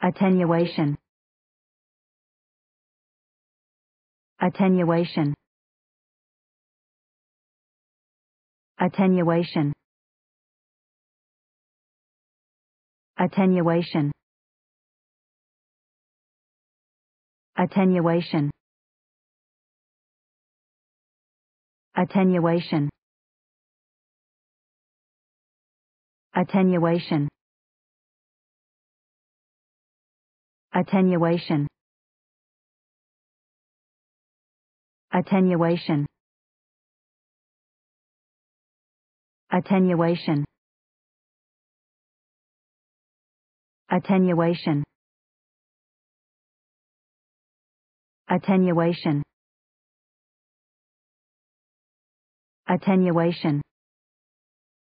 Attenuation. Attenuation. Attenuation. Attenuation. Attenuation. Attenuation. Attenuation. Attenuation. Attenuation. Attenuation. Attenuation. Attenuation. Attenuation.